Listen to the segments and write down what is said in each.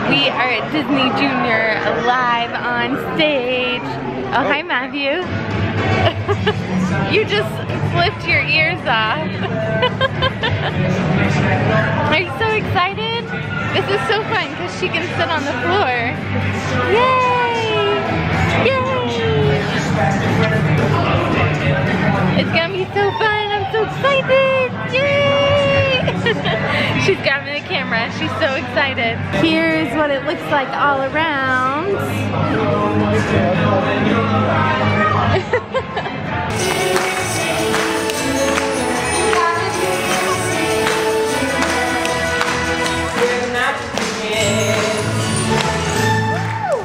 We are at Disney Junior live on stage. Oh, hi Matthew. You just flipped your ears off. Are you so excited? This is so fun because she can sit on the floor. Yay! Yay! It's gonna be so fun. I'm so excited. Yay! She's grabbing the camera. She's so excited. Here's what it looks like all around.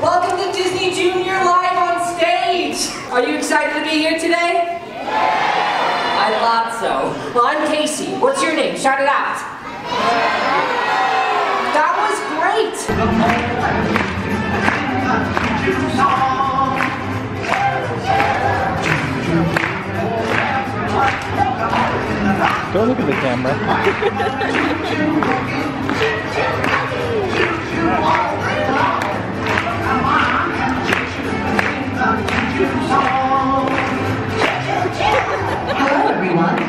Welcome to Disney Junior live on stage. Are you excited to be here today? I thought so. Well, I'm Casey. What's your name? Shout it out. That was great! Don't look at the camera. Hello everyone.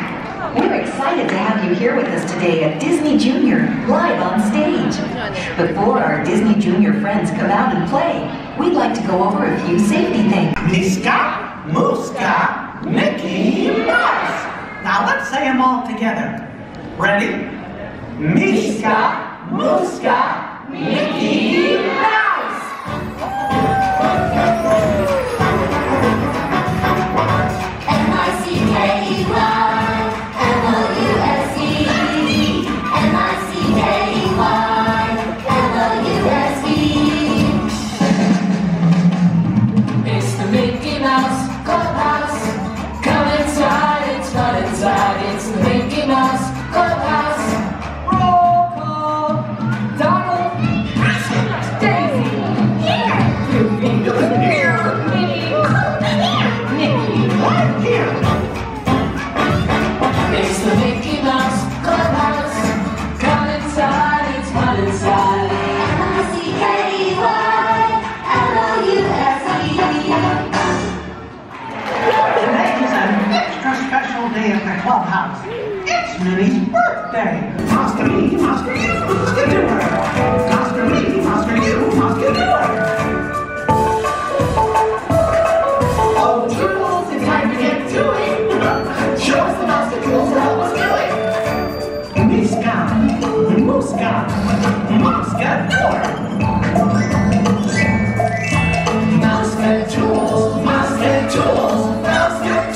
We're excited to have you here with us today at Disney Junior, live on stage. Before our Disney Junior friends come out and play, we'd like to go over a few safety things. Miska Mooska, Mickey Mouse. Now let's say them all together. Ready? Miska Mooska, Mickey Mouse. Clubhouse. It's Minnie's birthday. Mosker me, Mosker you, Mosker do it. Mosker me, Mosker you, Mosker do it. Oh, Toodles, it's time to get to it. Show us the mouse tools to help us do it. Miska, Mooska, Mosker do it. Mosker tools, Mosker tools, Mosker tools.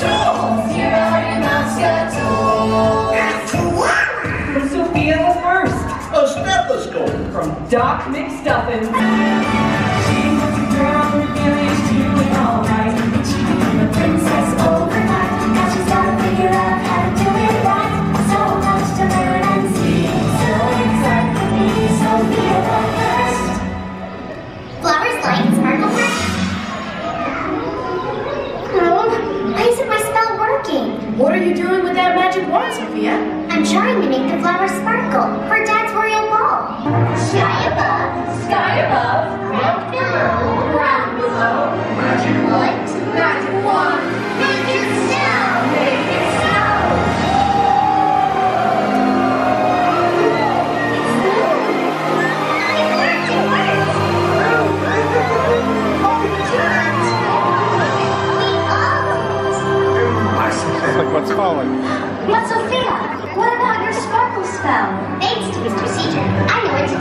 From Doc McStuffin. She was a girl with millions to it all right. She became a princess overnight. Now she's got to figure out how to do it right. So much to learn and see. So excited to be Sophia the first. Flowers, lights, sparkle, magic. Girl, why isn't my spell working? What are you doing with that magic wand, Sophia? I'm trying to make the flowers sparkle for Dad's royal ball. Sky above, round below, round below. Magic light, magic wand, make it sound, make it sound. It worked, it worked. It's like what's falling. But Sophia, what about your sparkle spell? Thanks to Mr. Seeger, I know what to do.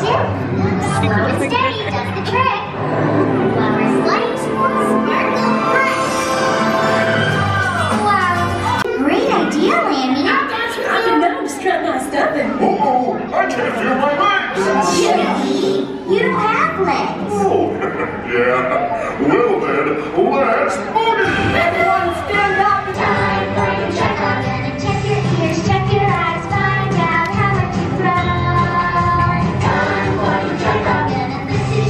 Slow and steady does the trick. Flowers, lights, sparkle, punch. Wow. Great idea, Lambie. I don't know, I'm just trying my stuff in. Oh, I can't feel my legs. Jimmy, you don't have legs. Oh, yeah. Well then, let's boogie. Everyone stand up. Time for your checkup. Gonna check your ears, check your eyes, find out how much you throw. Check up and listen.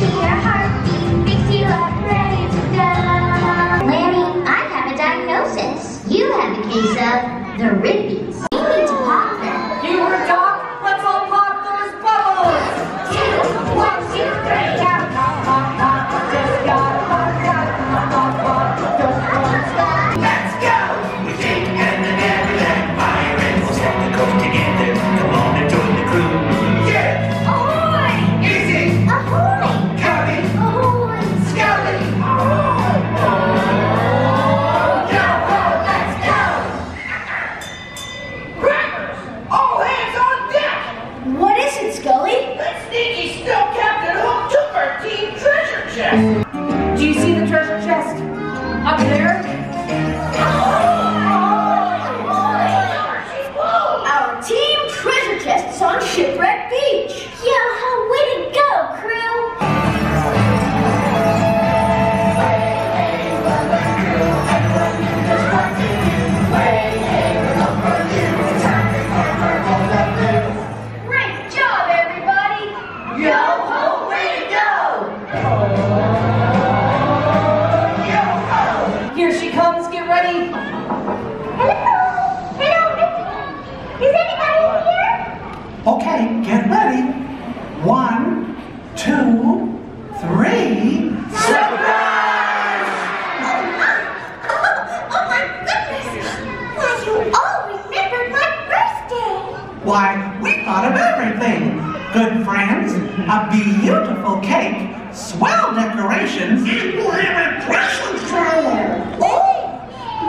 a beautiful cake, swell decorations, and we'll have a present for you. Oh,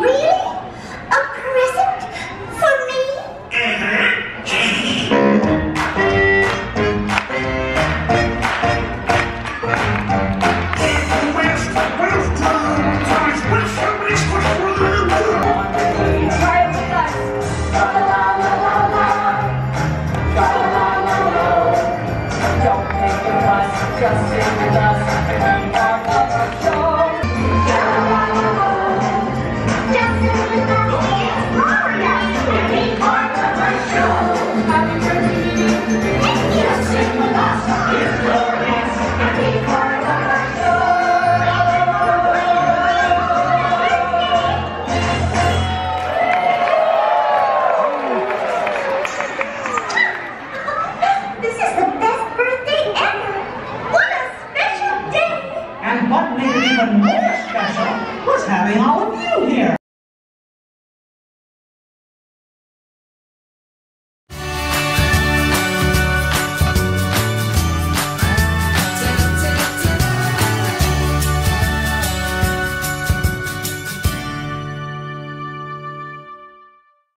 really? A present for me? Just in the dust.